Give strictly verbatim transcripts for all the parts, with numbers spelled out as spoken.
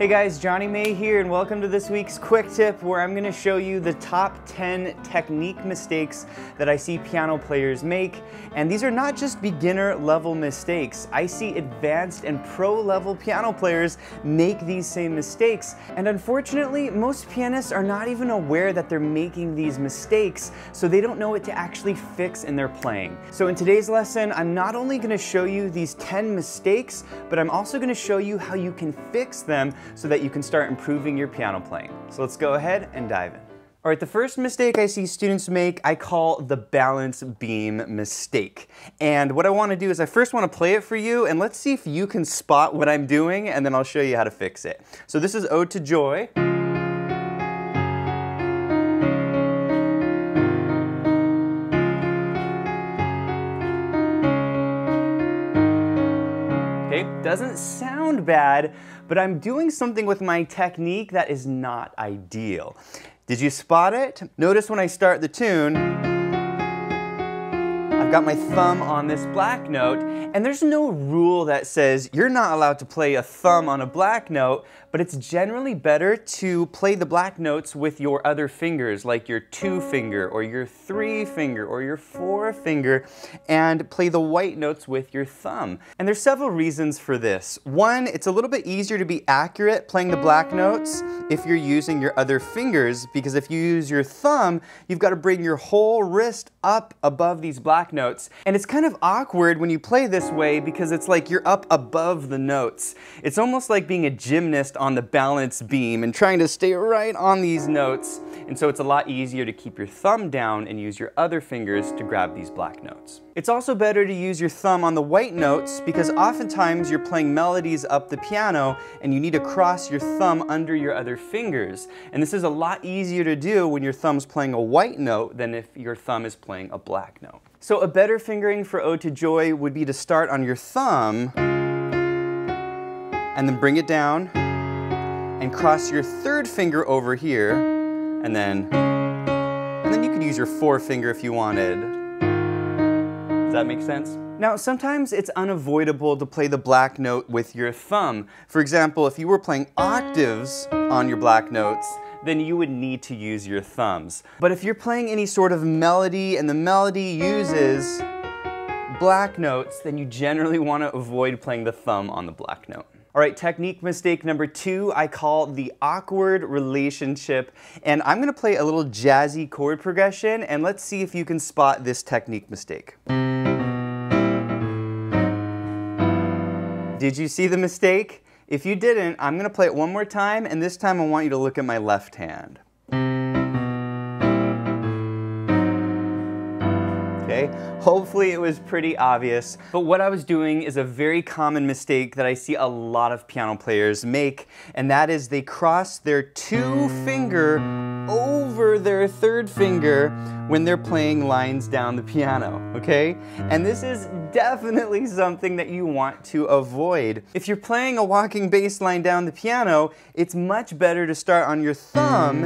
Hey guys, Johnny May here and welcome to this week's Quick Tip where I'm going to show you the top ten technique mistakes that I see piano players make. And these are not just beginner level mistakes. I see advanced and pro level piano players make these same mistakes. And unfortunately, most pianists are not even aware that they're making these mistakes, so they don't know what to actually fix in their playing. So in today's lesson, I'm not only going to show you these ten mistakes, but I'm also going to show you how you can fix them so that you can start improving your piano playing. So let's go ahead and dive in. All right, the first mistake I see students make, I call the balance beam mistake. And what I wanna do is I first wanna play it for you and let's see if you can spot what I'm doing and then I'll show you how to fix it. So this is Ode to Joy. It doesn't sound bad, but I'm doing something with my technique that is not ideal. Did you spot it? Notice when I start the tune, I've got my thumb on this black note, and there's no rule that says you're not allowed to play a thumb on a black note, but it's generally better to play the black notes with your other fingers, like your two finger, or your three finger, or your four finger, and play the white notes with your thumb. And there's several reasons for this. One, it's a little bit easier to be accurate playing the black notes if you're using your other fingers, because if you use your thumb, you've got to bring your whole wrist up above these black notes. And it's kind of awkward when you play this way because it's like you're up above the notes. It's almost like being a gymnast on on the balance beam and trying to stay right on these notes. And so it's a lot easier to keep your thumb down and use your other fingers to grab these black notes. It's also better to use your thumb on the white notes because oftentimes you're playing melodies up the piano and you need to cross your thumb under your other fingers. And this is a lot easier to do when your thumb's playing a white note than if your thumb is playing a black note. So a better fingering for Ode to Joy would be to start on your thumb and then bring it down and cross your third finger over here, and then, and then you could use your forefinger if you wanted. Does that make sense? Now, sometimes it's unavoidable to play the black note with your thumb. For example, if you were playing octaves on your black notes, then you would need to use your thumbs. But if you're playing any sort of melody and the melody uses black notes, then you generally want to avoid playing the thumb on the black note. All right, technique mistake number two, I call the awkward relationship. And I'm gonna play a little jazzy chord progression and let's see if you can spot this technique mistake. Did you see the mistake? If you didn't, I'm gonna play it one more time and this time I want you to look at my left hand. Hopefully it was pretty obvious, but what I was doing is a very common mistake that I see a lot of piano players make, and that is they cross their two finger over their third finger when they're playing lines down the piano, okay? And this is definitely something that you want to avoid. If you're playing a walking bass line down the piano, it's much better to start on your thumb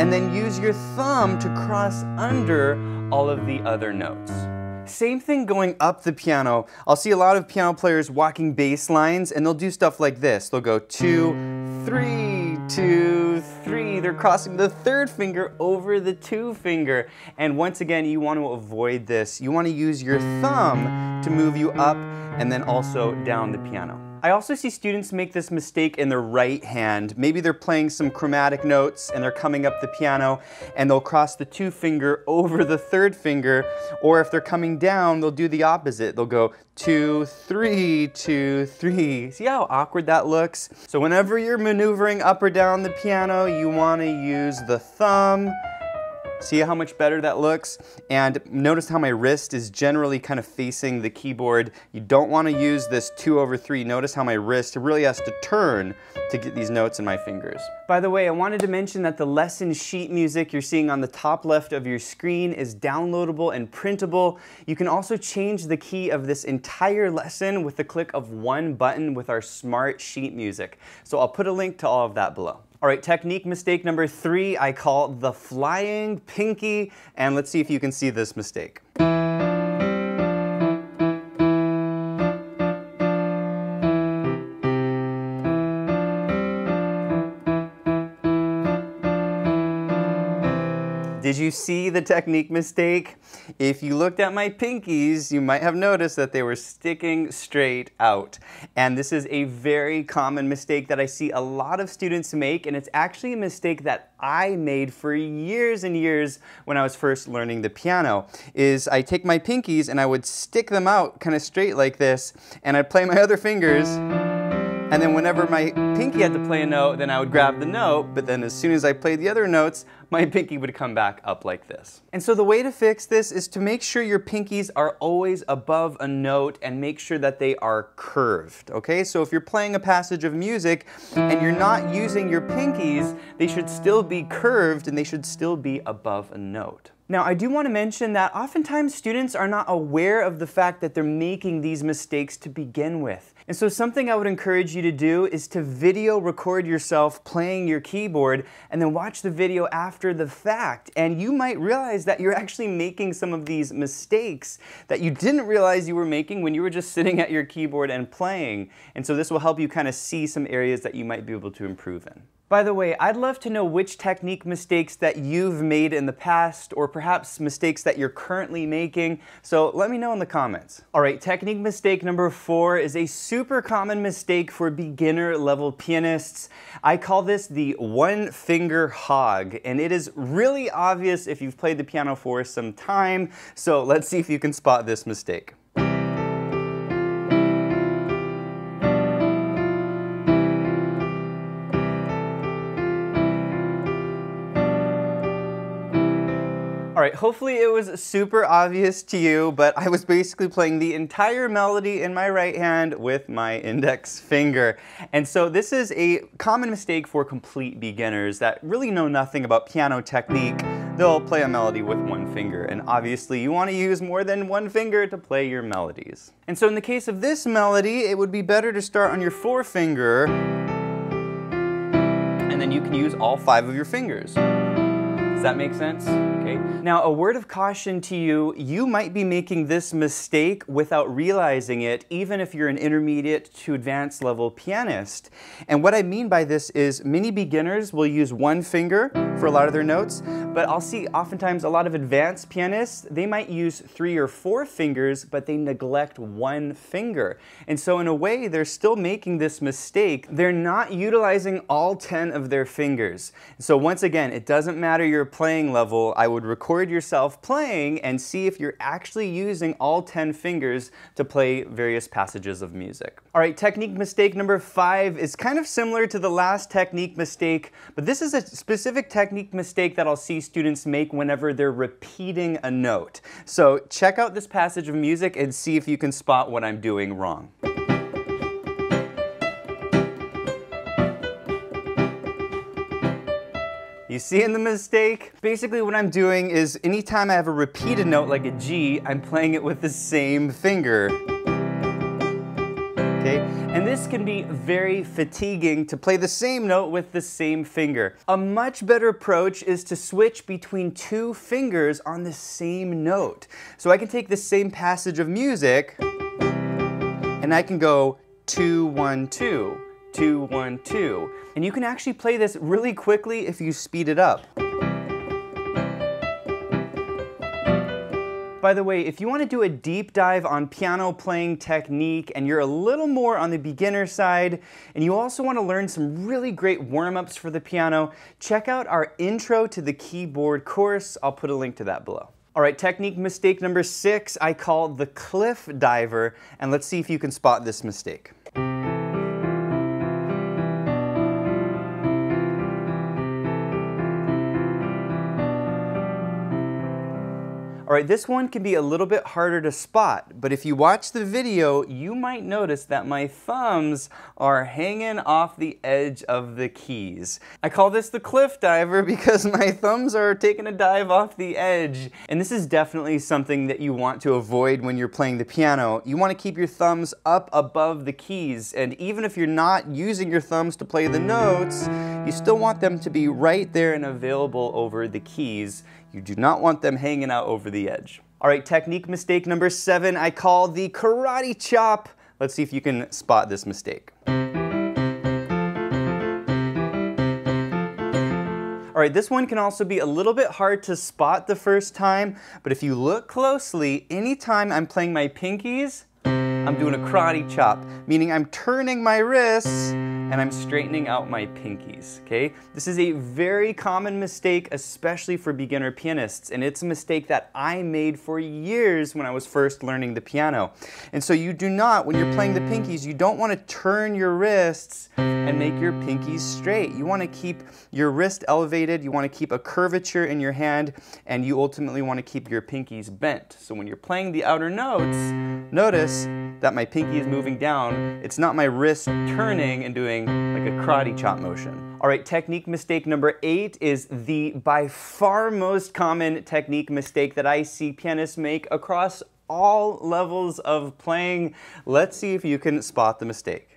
and then use your thumb to cross under all of the other notes. Same thing going up the piano. I'll see a lot of piano players walking bass lines and they'll do stuff like this. They'll go two, three, two, three. They're crossing the third finger over the two finger. And once again, you want to avoid this. You want to use your thumb to move you up and then also down the piano. I also see students make this mistake in their right hand. Maybe they're playing some chromatic notes and they're coming up the piano and they'll cross the two finger over the third finger, or if they're coming down, they'll do the opposite. They'll go two, three, two, three. See how awkward that looks? So whenever you're maneuvering up or down the piano, you wanna use the thumb. See how much better that looks? And notice how my wrist is generally kind of facing the keyboard. You don't want to use this two over three. Notice how my wrist really has to turn to get these notes in my fingers. By the way, I wanted to mention that the lesson sheet music you're seeing on the top left of your screen is downloadable and printable. You can also change the key of this entire lesson with the click of one button with our smart sheet music. So I'll put a link to all of that below. All right, technique mistake number three, I call the flying pinky, and let's see if you can see this mistake. Did you see the technique mistake? If you looked at my pinkies, you might have noticed that they were sticking straight out. And this is a very common mistake that I see a lot of students make, and it's actually a mistake that I made for years and years when I was first learning the piano, is I take my pinkies and I would stick them out kind of straight like this, and I'd play my other fingers, and then whenever my pinky had to play a note, then I would grab the note, but then as soon as I played the other notes, my pinky would come back up like this. And so the way to fix this is to make sure your pinkies are always above a note and make sure that they are curved, okay? So if you're playing a passage of music and you're not using your pinkies, they should still be curved and they should still be above a note. Now, I do want to mention that oftentimes students are not aware of the fact that they're making these mistakes to begin with. And so something I would encourage you to do is to video record yourself playing your keyboard and then watch the video after the fact. And you might realize that you're actually making some of these mistakes that you didn't realize you were making when you were just sitting at your keyboard and playing. And so this will help you kind of see some areas that you might be able to improve in. By the way, I'd love to know which technique mistakes that you've made in the past, or perhaps mistakes that you're currently making, so let me know in the comments. All right, technique mistake number four is a super common mistake for beginner level pianists. I call this the one finger hog, and it is really obvious if you've played the piano for some time, so let's see if you can spot this mistake. All right, hopefully it was super obvious to you, but I was basically playing the entire melody in my right hand with my index finger. And so this is a common mistake for complete beginners that really know nothing about piano technique. They'll play a melody with one finger, and obviously you want to use more than one finger to play your melodies. And so in the case of this melody, it would be better to start on your forefinger, and then you can use all five of your fingers. Does that make sense? Okay. Now, a word of caution to you, you might be making this mistake without realizing it, even if you're an intermediate to advanced level pianist. And what I mean by this is many beginners will use one finger for a lot of their notes, but I'll see oftentimes a lot of advanced pianists, they might use three or four fingers, but they neglect one finger. And so in a way, they're still making this mistake. They're not utilizing all ten of their fingers. So once again, it doesn't matter your playing level, I would record yourself playing and see if you're actually using all ten fingers to play various passages of music. All right, technique mistake number five is kind of similar to the last technique mistake, but this is a specific technique mistake that I'll see students make whenever they're repeating a note. So check out this passage of music and see if you can spot what I'm doing wrong. You seeing the mistake? Basically what I'm doing is anytime I have a repeated note like a G, I'm playing it with the same finger. Okay? And this can be very fatiguing to play the same note with the same finger. A much better approach is to switch between two fingers on the same note. So I can take the same passage of music and I can go two, one, two. Two, one, two. And you can actually play this really quickly if you speed it up. By the way, if you want to do a deep dive on piano playing technique and you're a little more on the beginner side, and you also want to learn some really great warm-ups for the piano, check out our Intro to the Keyboard course. I'll put a link to that below. All right, technique mistake number six, I call the cliff diver, and let's see if you can spot this mistake. All right, this one can be a little bit harder to spot, but if you watch the video, you might notice that my thumbs are hanging off the edge of the keys. I call this the cliff diver because my thumbs are taking a dive off the edge. And this is definitely something that you want to avoid when you're playing the piano. You want to keep your thumbs up above the keys, and even if you're not using your thumbs to play the notes, you still want them to be right there and available over the keys. You do not want them hanging out over the edge. All right, technique mistake number seven, I call the karate chop. Let's see if you can spot this mistake. All right, this one can also be a little bit hard to spot the first time, but if you look closely, anytime I'm playing my pinkies, I'm doing a karate chop, meaning I'm turning my wrists and I'm straightening out my pinkies, okay? This is a very common mistake, especially for beginner pianists, and it's a mistake that I made for years when I was first learning the piano. And so you do not, when you're playing the pinkies, you don't want to turn your wrists and make your pinkies straight. You want to keep your wrist elevated, you want to keep a curvature in your hand, and you ultimately want to keep your pinkies bent. So when you're playing the outer notes, notice that my pinky is moving down. It's not my wrist turning and doing like a karate chop motion. All right, technique mistake number eight is the by far most common technique mistake that I see pianists make across all levels of playing. Let's see if you can spot the mistake.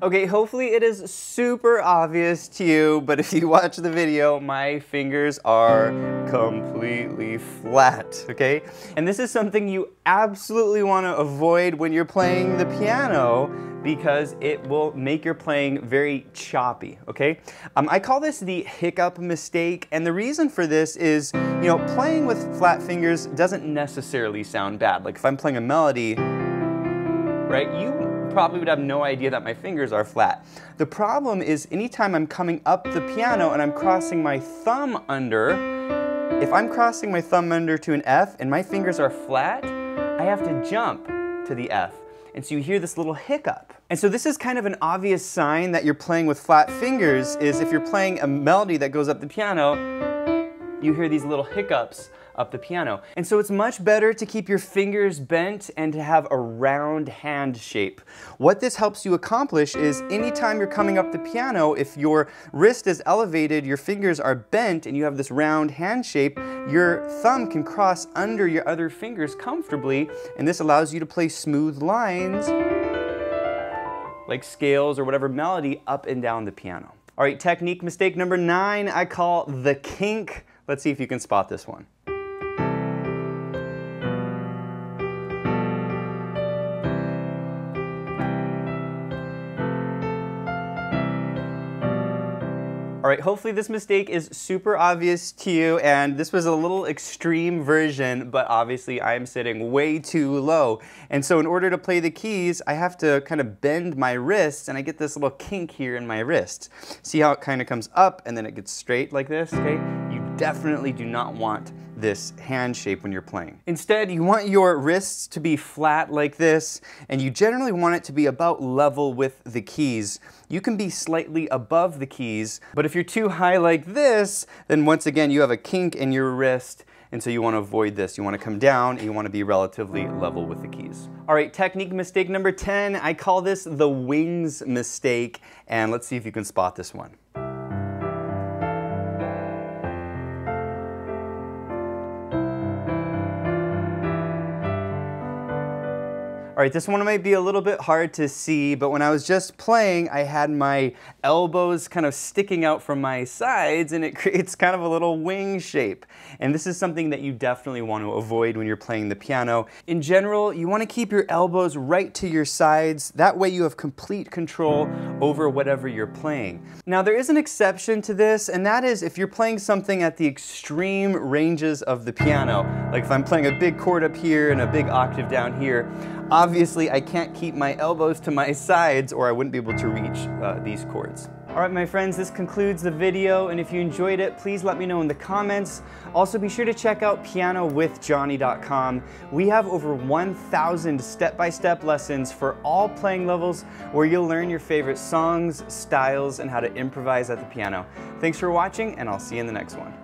Okay, hopefully it is super obvious to you, but if you watch the video, my fingers are completely flat, okay? And this is something you absolutely want to avoid when you're playing the piano, because it will make your playing very choppy, okay? Um, I call this the hiccup mistake, and the reason for this is, you know, playing with flat fingers doesn't necessarily sound bad. Like if I'm playing a melody, right, you probably would have no idea that my fingers are flat. The problem is anytime I'm coming up the piano and I'm crossing my thumb under, if I'm crossing my thumb under to an F and my fingers are flat, I have to jump to the F. And so you hear this little hiccup. And so this is kind of an obvious sign that you're playing with flat fingers, is if you're playing a melody that goes up the piano, you hear these little hiccups up the piano. And so it's much better to keep your fingers bent and to have a round hand shape. What this helps you accomplish is anytime you're coming up the piano, if your wrist is elevated, your fingers are bent, and you have this round hand shape, your thumb can cross under your other fingers comfortably, and this allows you to play smooth lines like scales or whatever melody up and down the piano. All right, technique mistake number nine, I call the kink. Let's see if you can spot this one. All right, hopefully this mistake is super obvious to you, and this was a little extreme version, but obviously I'm sitting way too low. And so in order to play the keys, I have to kind of bend my wrists, and I get this little kink here in my wrist. See how it kind of comes up and then it gets straight like this, okay? You definitely do not want this hand shape when you're playing. Instead, you want your wrists to be flat like this, and you generally want it to be about level with the keys. You can be slightly above the keys, but if you're too high like this, then once again, you have a kink in your wrist, and so you want to avoid this. You want to come down, and you want to be relatively level with the keys. All right, technique mistake number ten, I call this the wings mistake, and let's see if you can spot this one. All right, this one might be a little bit hard to see, but when I was just playing, I had my elbows kind of sticking out from my sides, and it creates kind of a little wing shape. And this is something that you definitely want to avoid when you're playing the piano. In general, you want to keep your elbows right to your sides. That way you have complete control over whatever you're playing. Now, there is an exception to this, and that is if you're playing something at the extreme ranges of the piano. Like if I'm playing a big chord up here and a big octave down here, obviously, I can't keep my elbows to my sides or I wouldn't be able to reach uh, these chords. All right, my friends, this concludes the video, and if you enjoyed it, please let me know in the comments. Also, be sure to check out piano with Johnny dot com. We have over one thousand step-by-step lessons for all playing levels where you'll learn your favorite songs, styles, and how to improvise at the piano. Thanks for watching, and I'll see you in the next one.